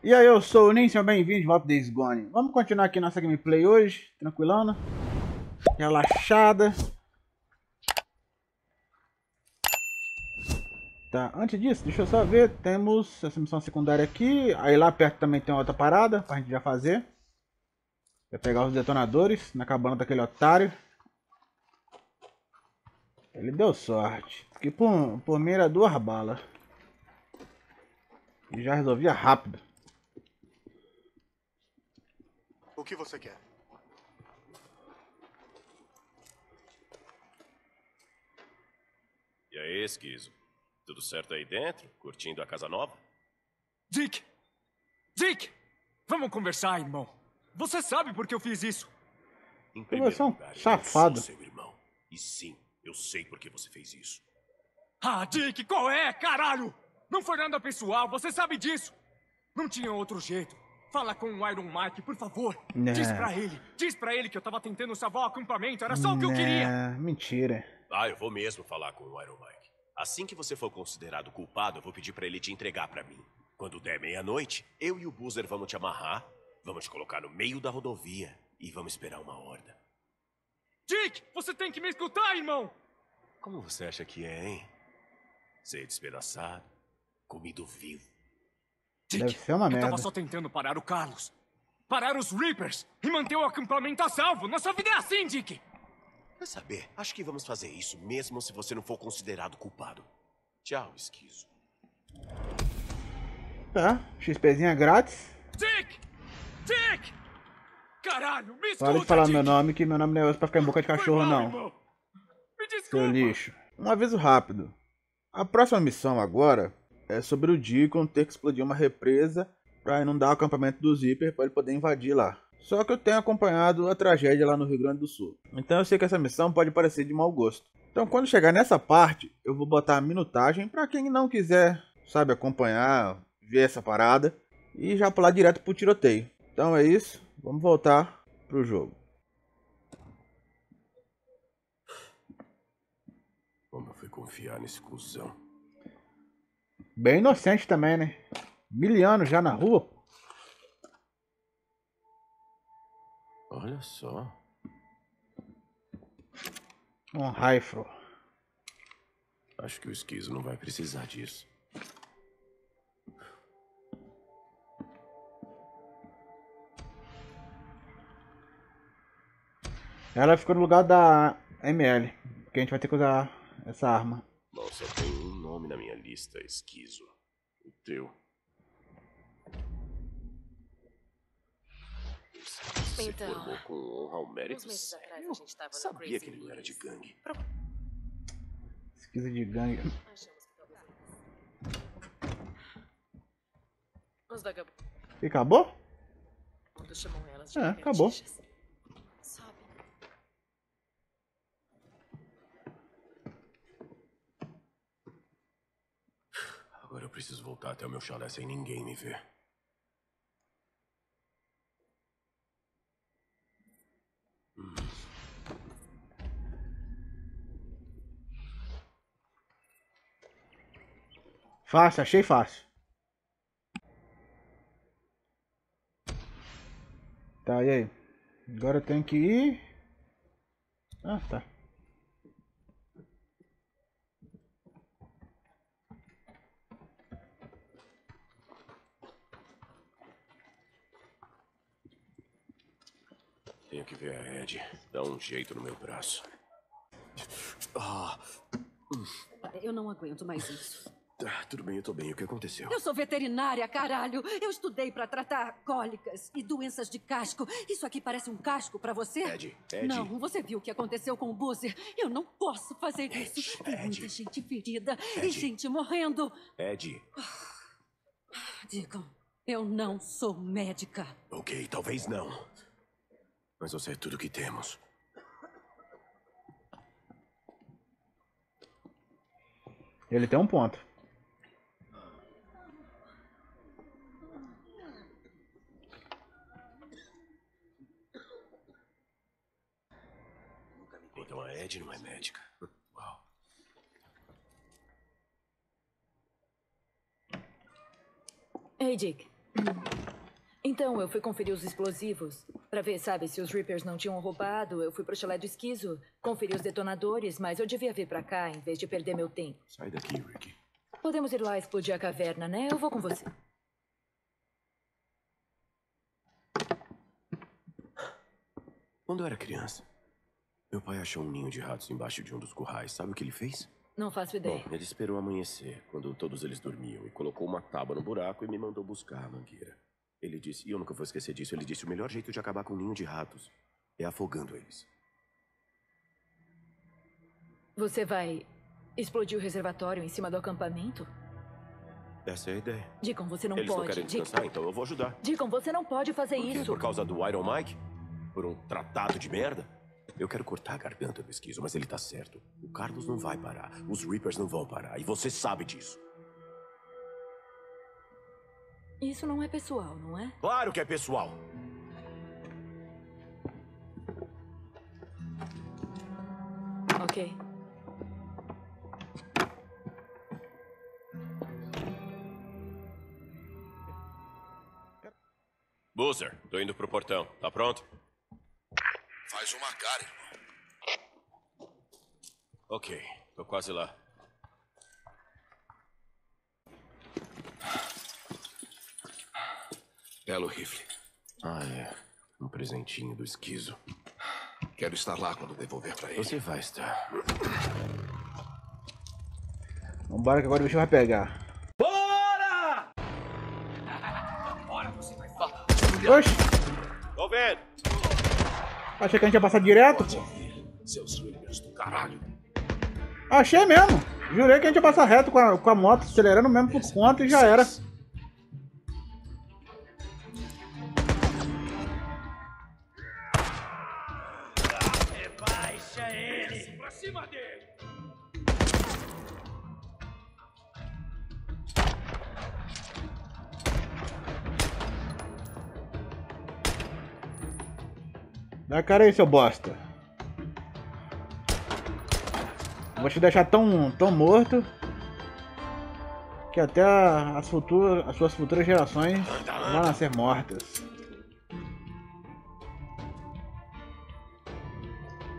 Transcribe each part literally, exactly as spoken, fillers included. E aí, eu sou o Nin, sejam bem-vindos de volta ao Days Gone. Vamos continuar aqui nossa gameplay hoje, tranquilona, relaxada. Tá, antes disso, deixa eu só ver, temos essa missão secundária aqui, aí lá perto também tem outra parada pra gente já fazer. Vou pegar os detonadores na cabana daquele otário. Ele deu sorte, porque por, por mim era duas balas. E já resolvia rápido. O que você quer? E aí, esquizo? Tudo certo aí dentro? Curtindo a casa nova? Dick! Dick! Vamos conversar, irmão. Você sabe por que eu fiz isso. Em primeiro lugar, safado. Eu sou seu irmão. E sim, eu sei por que você fez isso. Ah, Dick, qual é, caralho? Não foi nada pessoal, você sabe disso. Não tinha outro jeito. Fala com o Iron Mike, por favor. Não. Diz pra ele. Diz pra ele que eu tava tentando salvar o acampamento. Era só Não. o que eu queria. Mentira. Ah, eu vou mesmo falar com o Iron Mike. Assim que você for considerado culpado, eu vou pedir pra ele te entregar pra mim. Quando der meia-noite, eu e o Boozer vamos te amarrar. Vamos te colocar no meio da rodovia e vamos esperar uma horda. Dick, você tem que me escutar, irmão. Como você acha que é, hein? Ser despedaçado, comido vivo. Dick, deve ser uma eu merda. Tava só tentando parar o Carlos. Parar os Reapers e manter o acampamento a salvo. Nossa vida é assim, Dick. Quer saber? Acho que vamos fazer isso mesmo se você não for considerado culpado. Tchau, esquizo. Tá, XPzinha grátis. Dick! Dick! Caralho, me escuta, para de falar Dick. Meu nome, que meu nome não é pra ficar em boca de cachorro, mal, não. Irmão. Me desculpa. Seu lixo. Um aviso rápido. A próxima missão agora é sobre o Deacon ter que explodir uma represa pra inundar o acampamento do Zipper pra ele poder invadir lá. Só que eu tenho acompanhado a tragédia lá no Rio Grande do Sul. Então eu sei que essa missão pode parecer de mau gosto. Então quando chegar nessa parte, eu vou botar a minutagem pra quem não quiser, sabe, acompanhar, ver essa parada e já pular direto pro tiroteio. Então é isso, vamos voltar pro jogo. Como eu fui confiar nesse cuzão? Bem inocente também, né? Mil anos já na rua. Olha só. Um rifle. Acho que o esquizo não vai precisar disso. Ela ficou no lugar da M L, porque a gente vai ter que usar essa arma. Nossa, tem um nome na minha lista, esquizo. O teu. Você então, se formou com honra ao mérito. Eu sabia que ele não era de gangue. Esquizo de gangue. E acabou? É, acabou. Agora eu preciso voltar até o meu chalé sem ninguém me ver. Hum. Fácil, achei fácil. Tá, e aí? Agora eu tenho que ir... Ah, tá. Tenho que ver a Ed. Dá um jeito no meu braço. Ah. Eu não aguento mais isso. Tá, tudo bem, eu tô bem. O que aconteceu? Eu sou veterinária, caralho. Eu estudei pra tratar cólicas e doenças de casco. Isso aqui parece um casco pra você? Ed, Ed. Não, você viu o que aconteceu com o Boozer. Eu não posso fazer Ed, isso. Tem Ed. muita gente ferida Ed. e gente morrendo. Ed. Deacon, eu não sou médica. Ok, talvez não. Mas você é tudo o que temos. Ele tem um ponto. Então a Ed não é médica. Uau. Ei, Dick. Então, eu fui conferir os explosivos. Pra ver, sabe, se os Reapers não tinham roubado. Eu fui pro chalé do esquizo, conferi os detonadores, mas eu devia vir pra cá em vez de perder meu tempo. Sai daqui, Ricky. Podemos ir lá explodir a caverna, né? Eu vou com você. Quando eu era criança, meu pai achou um ninho de ratos embaixo de um dos currais. Sabe o que ele fez? Não faço ideia. Bom, ele esperou amanhecer, quando todos eles dormiam, e colocou uma tábua no buraco e me mandou buscar a mangueira. Ele disse, e eu nunca vou esquecer disso, ele disse, o melhor jeito de acabar com um ninho de ratos é afogando eles. Você vai explodir o reservatório em cima do acampamento? Essa é a ideia. Deacon, você não pode... Eles não querem descansar, então eu vou ajudar. Deacon, você não pode fazer isso. Por causa do Iron Mike? Por um tratado de merda? Eu quero cortar a garganta do esquizo, mas ele tá certo. O Carlos não vai parar, os Reapers não vão parar, e você sabe disso. Isso não é pessoal, não é? Claro que é pessoal! Ok. Boozer, tô indo pro portão. Tá pronto? Faz uma cara, irmão. Ok, tô quase lá. Belo rifle. Ah, é. Um presentinho do esquizo. Quero estar lá quando devolver pra ele. Você vai estar. Vambora que agora o bicho vai pegar. Bora! Agora você vai falar. Oxi! Tô vendo! Achei que a gente ia passar direto, pô. Seus filhos do caralho. Achei mesmo. Jurei que a gente ia passar reto com a, com a moto, acelerando mesmo por conta e já era. Dá a cara aí, seu bosta. Vou te deixar tão, tão morto que até as, futura, as suas futuras gerações vão nascer mortas.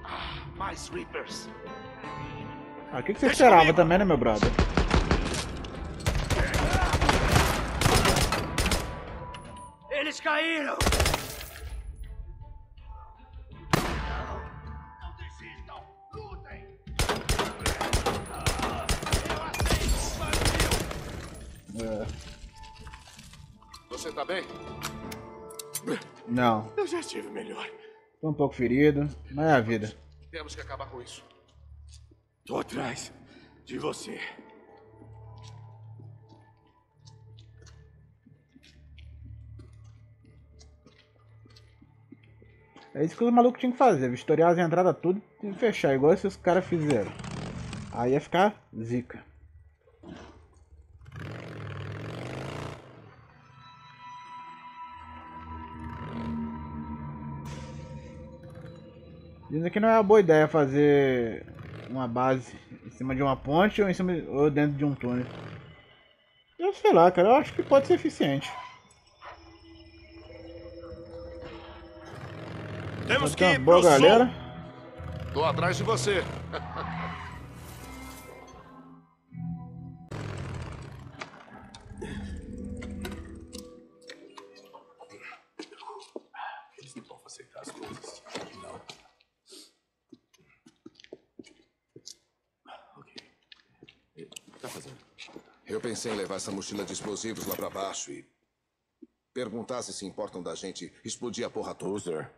Ah, mais Reapers. Ah, o que, que você esperava também, né, meu brother? Eles caíram! Você tá bem? Não. Eu já estive melhor. Tô um pouco ferido, mas é a vida. Temos que acabar com isso. Tô atrás de você. É isso que os malucos tinham que fazer, vistoriar as entradas tudo e fechar, igual se os caras fizeram. Aí ia ficar zica. Dizem que não é uma boa ideia fazer uma base em cima de uma ponte ou, em cima de, ou dentro de um túnel. Eu sei lá, cara, eu acho que pode ser eficiente. Temos que ir pro sul. Galera. Tô atrás de você. Eles não vão aceitar as coisas. Não. Ok. O que tá fazendo? Eu pensei em levar essa mochila de explosivos lá pra baixo e perguntar se se importam da gente explodir a porra toda.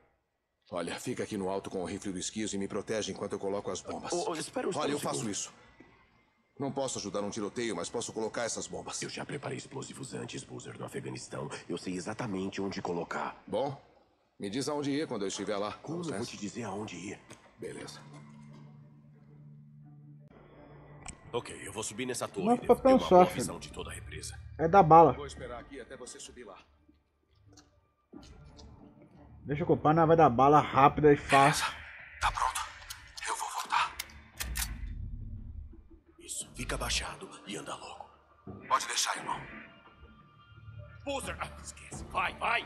Olha, fica aqui no alto com o rifle do esquizo e me protege enquanto eu coloco as bombas. Oh, oh, espera um Olha, eu faço isso. Não posso ajudar um tiroteio, mas posso colocar essas bombas. Eu já preparei explosivos antes, Boozer, no Afeganistão. Eu sei exatamente onde colocar. Bom, me diz aonde ir quando eu estiver lá. Como eu vou te dizer aonde ir? Beleza. Ok, eu vou subir nessa torre. Nossa, papel sorte. Visão de toda a represa. É da bala. Vou esperar aqui até você subir lá. Deixa eu comprar, não vai dar bala rápida e fácil. Tá pronto? Eu vou voltar. Isso, fica abaixado e anda logo. Pode deixar, irmão. Poser! Ah, esquece. Vai, vai!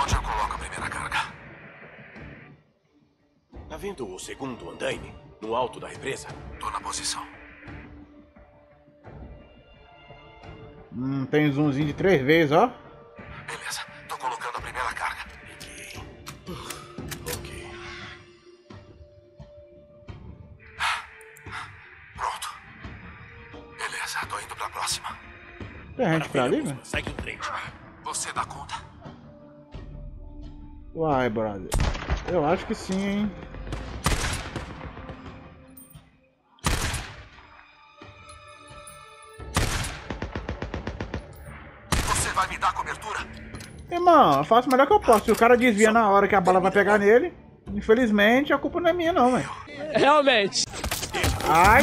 Onde eu coloco a primeira carga? Tá vendo o segundo andaime? No alto da represa? Tô na posição. Hum, tem um zoomzinho de três vezes, ó. Beleza, tô colocando a primeira carga. Peguei. Ok. Pronto. Beleza, tô indo pra próxima. Tem a gente pra ali, velho? Segue em frente. Você dá conta. Uai, brother. Eu acho que sim, hein. Irmão, eu faço o melhor que eu posso. Se o cara desvia na hora que a bala vai pegar nele, infelizmente a culpa não é minha não, velho. Realmente. Ai.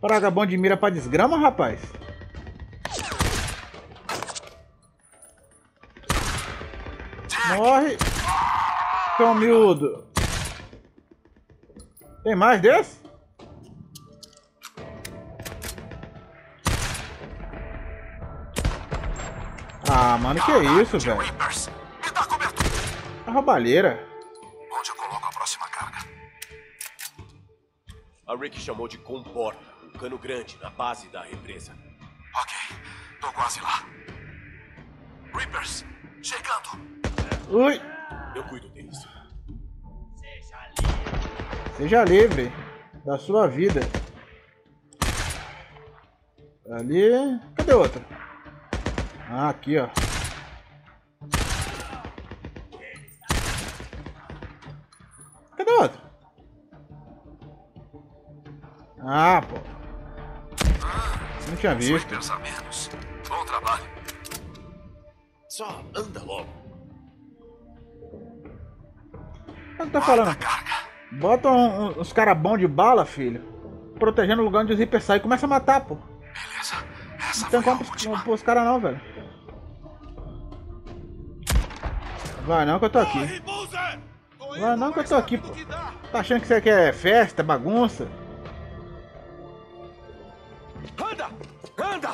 Praga bom de mira pra desgrama, rapaz. Morre. Cão miúdo. Tem mais desse? Ah, mano, que é isso, velho? A roubalheira. Onde eu coloco a próxima carga? A Rick chamou de comporta, um cano grande na base da represa. Ok, tô quase lá. Reapers, chegando. Ui. Eu cuido deles. Seja livre. Seja livre da sua vida. Ali, cadê outra? Ah, aqui, ó. Cadê o outro? Ah, pô. Não tinha visto. Pensamentos. Bom trabalho. Só anda logo. Não tá falando. Bota um, um, uns caras bons de bala, filho. Protegendo o lugar onde os hiper saem e começa a matar, pô. Beleza. Essa não tem como pros, pros caras não, velho. Vai não que eu tô aqui. Vai não que eu tô aqui, pô. Tá achando que isso aqui é festa, bagunça? Anda! Anda!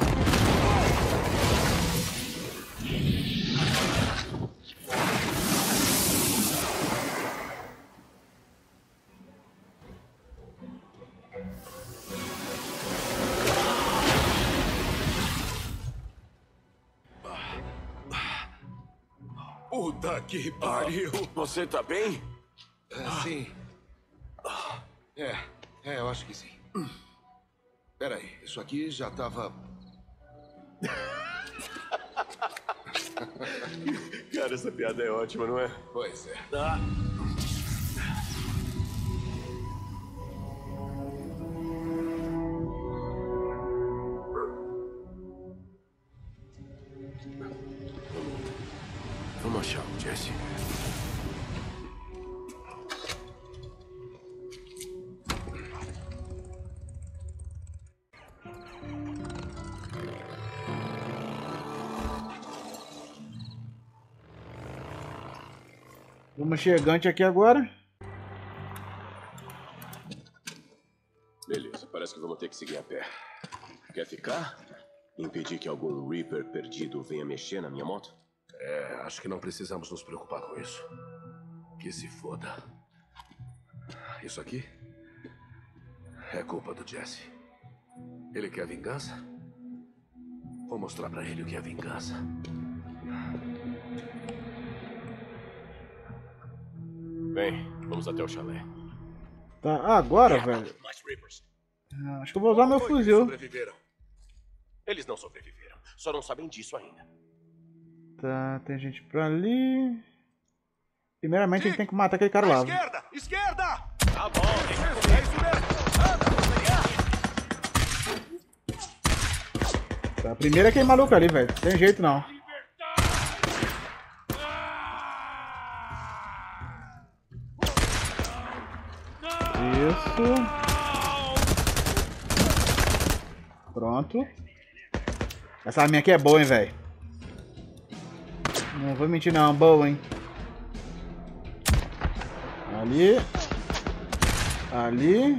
Puta que pariu! Você tá bem? Ah, sim. É, é, eu acho que sim. Peraí, isso aqui já tava... Cara, essa piada é ótima, não é? Pois é. Ah. Tchau, Jesse. Vamos chegante aqui agora. Beleza, parece que vamos ter que seguir a pé. Quer ficar? Impedir que algum Reaper perdido venha mexer na minha moto? É, acho que não precisamos nos preocupar com isso. Que se foda. Isso aqui é culpa do Jesse. Ele quer vingança? Vou mostrar pra ele o que é vingança. Bem, vamos até o chalé. Tá, agora, é, velho. Ah, acho que eu vou usar meu fuzil. Sobreviveram. Eles não sobreviveram. Só não sabem disso ainda. Tá, tem gente pra ali. Primeiramente, Dick, a gente tem que matar aquele cara lá. Esquerda! Esquerda! Tá bom, é isso mesmo. Anda, tá, primeiro é aquele maluco ali, velho. Tem jeito não. Isso. Pronto. Essa arminha aqui é boa, hein, velho. Não vou mentir não, boa, hein? ali, ali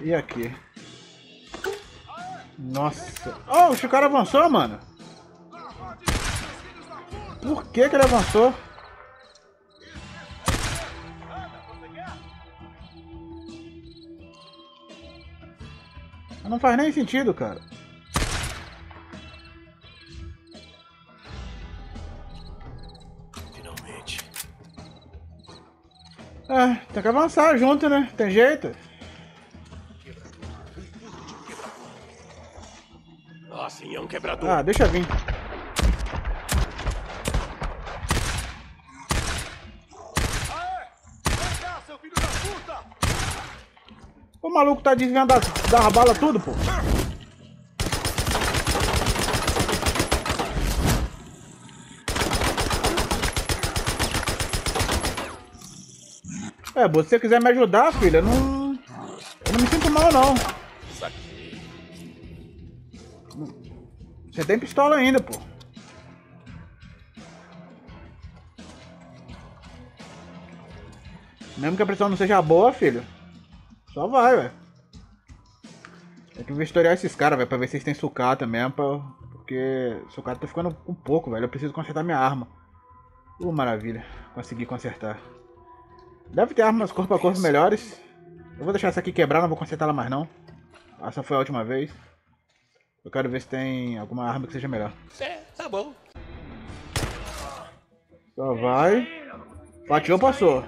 e aqui. Nossa. Oh, o cara avançou, mano. Por que que ele avançou? Não faz nem sentido, cara. Finalmente. Ah, tem que avançar junto, né? Tem jeito. Nossa, é um quebrador. Ah, deixa vir. O maluco tá desviando das, das balas tudo, pô. É, você quiser me ajudar, filha, não... eu não me sinto mal, não. Você tem pistola ainda, pô. Mesmo que a pressão não seja boa, filho. Só vai, velho. Tem que vistoriar esses caras, velho, pra ver se eles têm sucata mesmo, pra... porque sucata tá ficando um pouco, velho. Eu preciso consertar minha arma. Uh, maravilha. Consegui consertar. Deve ter armas corpo a corpo melhores. Eu vou deixar essa aqui quebrar, não vou consertar ela mais não. Essa foi a última vez. Eu quero ver se tem alguma arma que seja melhor. É, tá bom. Só vai. Pateou, passou.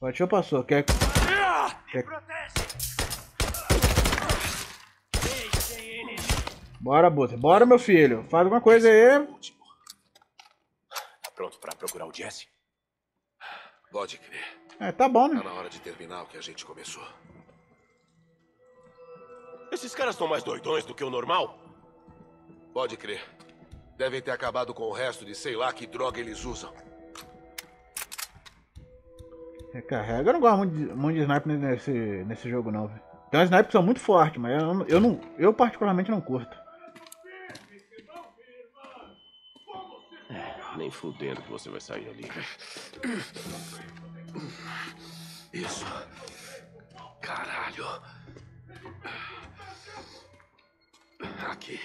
Pateou, passou. Quer... Quer... Bora, Buta. Bora, meu filho. Faz alguma coisa aí. Tá pronto pra procurar o Jesse? Pode crer. É, tá bom, né? Tá na hora de terminar o que a gente começou. Esses caras são mais doidões do que o normal? Pode crer. Devem ter acabado com o resto de sei lá que droga eles usam. Recarrega. Eu não gosto muito de, muito de sniper nesse, nesse jogo não, velho. Tem uns snipers que são muito fortes, mas eu, eu não... Eu particularmente não curto. É, nem fudendo que você vai sair ali. Isso. Caralho. Aqui.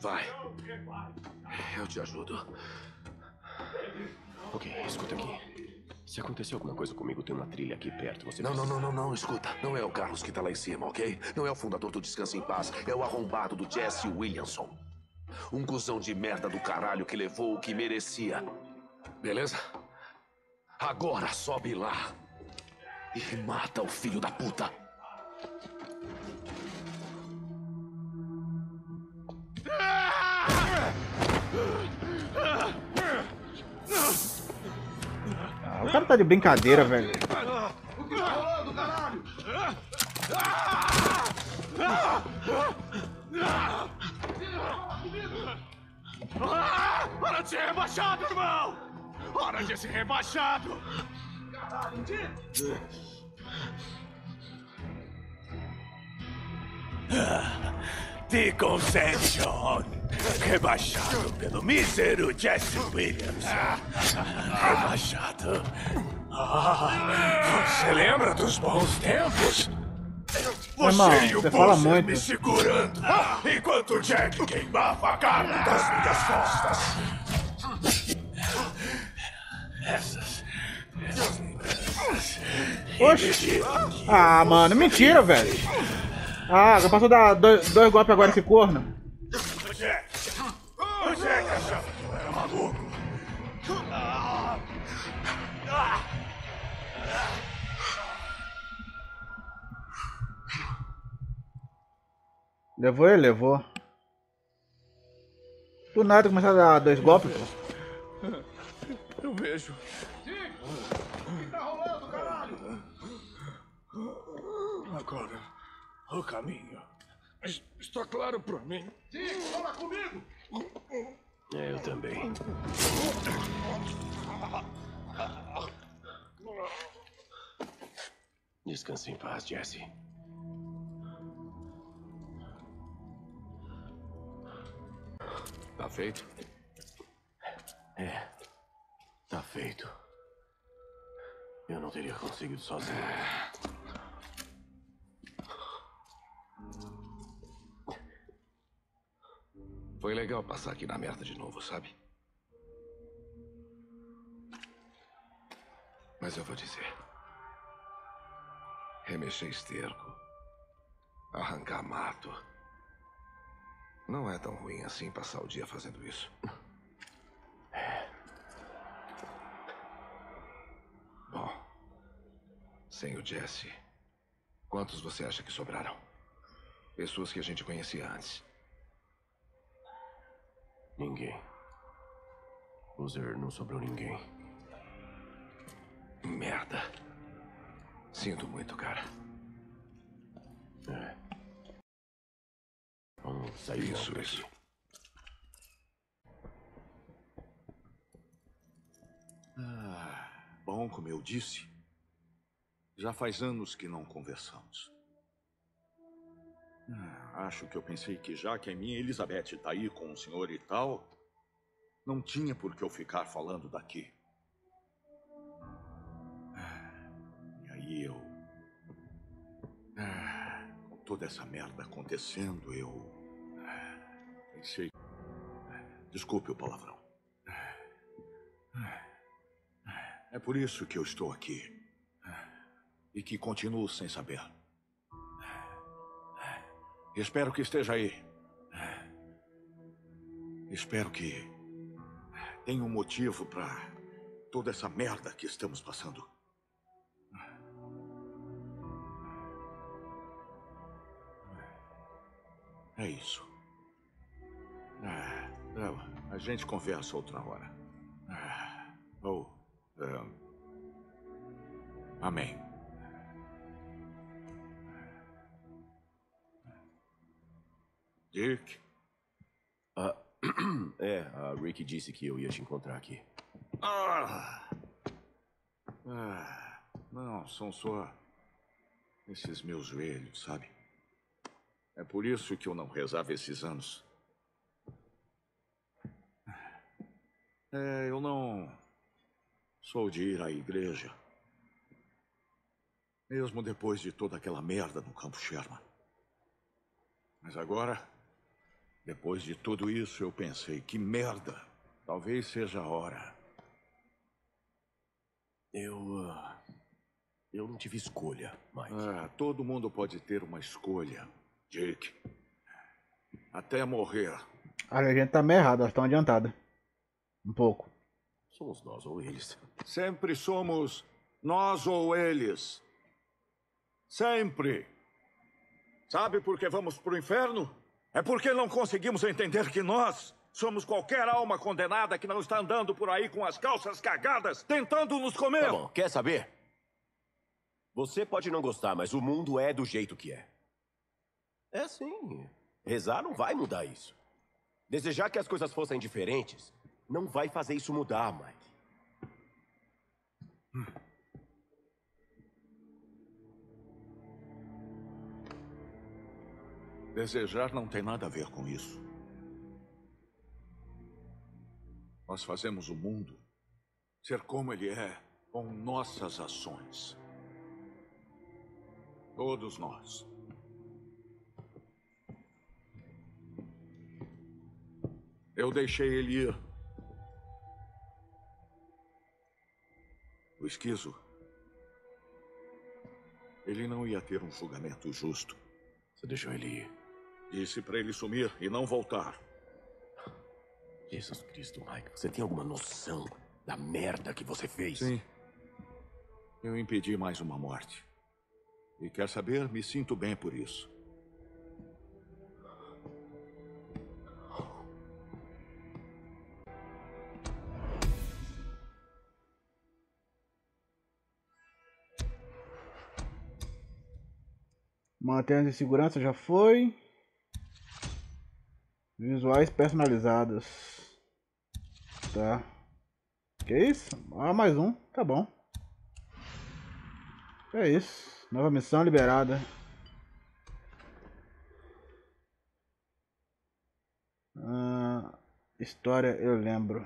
Vai. Eu te ajudo. Ok, escuta aqui. Se acontecer alguma coisa comigo, tem uma trilha aqui perto. Você não, não, não, não, não, escuta. Não é o Carlos que tá lá em cima, ok? Não é o fundador do Descansa em Paz. É o arrombado do Jesse Williamson. Um cuzão de merda do caralho que levou o que merecia. Beleza? Agora sobe lá e mata o filho da puta. Ah, o cara tá de brincadeira, velho. Hora de ser rebaixado, irmão! Hora de ser rebaixado! Caralho, Deacon Saint John, rebaixado pelo mísero Jesse Williams. Rebaixado. Ah, você lembra dos bons tempos? Você Irmão, e o Buster me segurando, enquanto o Jack queimava a carne das minhas costas. Essas... essas lembranças... Oxi! Ah, mano, mentira, velho! Ah, já passou dar dois, dois golpes agora esse corno. O Jack, o Jack achava que eu era maluco. Ah, ah, ah. Levou ele, levou. Do nada começou a dar dois golpes, pô. Eu vejo. O que tá rolando, caralho? Agora... o caminho. Está claro pra mim. Dick, fala comigo! É, eu também. Descanse em paz, Jesse. Tá feito? É. Tá feito. feito. Eu não teria conseguido sozinho. Foi legal passar aqui na merda de novo, sabe? Mas eu vou dizer. Remexer esterco, arrancar mato. Não é tão ruim assim passar o dia fazendo isso. É. Bom, sem o Jesse, quantos você acha que sobraram? Pessoas que a gente conhecia antes. Ninguém. User, não sobrou ninguém. Merda. Sinto muito, cara. É. Vamos sair. Isso, isso. Ah, bom, como eu disse, já faz anos que não conversamos. Ah, acho que eu pensei que já que a minha Elizabeth tá aí com o senhor e tal, não tinha por que eu ficar falando daqui. Ah, e aí eu... Ah, com toda essa merda acontecendo, eu... Ah, pensei... Desculpe o palavrão. É por isso que eu estou aqui. E que continuo sem saber. Espero que esteja aí. Espero que tenha um motivo para toda essa merda que estamos passando. É isso. Ah, não, a gente conversa outra hora. Ah, ou... Um, amém. Dick? Ah, é, a Rick disse que eu ia te encontrar aqui. Ah, ah, não, são só esses meus joelhos, sabe? É por isso que eu não rezava esses anos. É, eu não sou de ir à igreja. Mesmo depois de toda aquela merda no Campo Sherman. Mas agora... Depois de tudo isso, eu pensei, que merda! Talvez seja a hora. Eu... Uh, eu não tive escolha, Mike. Ah, todo mundo pode ter uma escolha, Jake. Até morrer. A gente tá meio errado, elas estão adiantadas. Um pouco. Somos nós ou eles. Sempre somos nós ou eles. Sempre. Sabe por que vamos pro inferno? É porque não conseguimos entender que nós somos qualquer alma condenada que não está andando por aí com as calças cagadas, tentando nos comer. Tá bom, quer saber? Você pode não gostar, mas o mundo é do jeito que é. É sim. Rezar não vai mudar isso. Desejar que as coisas fossem diferentes não vai fazer isso mudar, Mike. Hum. Desejar não tem nada a ver com isso. Nós fazemos o mundo ser como ele é com nossas ações. Todos nós. Eu deixei ele ir. O esquizo. Ele não ia ter um julgamento justo. Você deixou ele ir. Disse pra ele sumir e não voltar. Jesus Cristo, Mike, você tem alguma noção da merda que você fez? Sim. Eu impedi mais uma morte. E quer saber? Me sinto bem por isso. Mantenha de segurança já foi. Visuais personalizados. Tá. Que isso? Ah, mais um. Tá bom. É isso. Nova missão liberada. Ah, história eu lembro.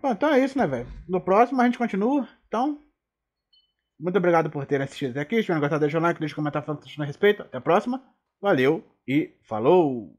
Bom, então é isso, né, velho? No próximo a gente continua. Então, muito obrigado por terem assistido até aqui. Se tiverem gostado, deixa o like, deixa o comentário falando que vocês não respeitam. Até a próxima. Valeu e falou!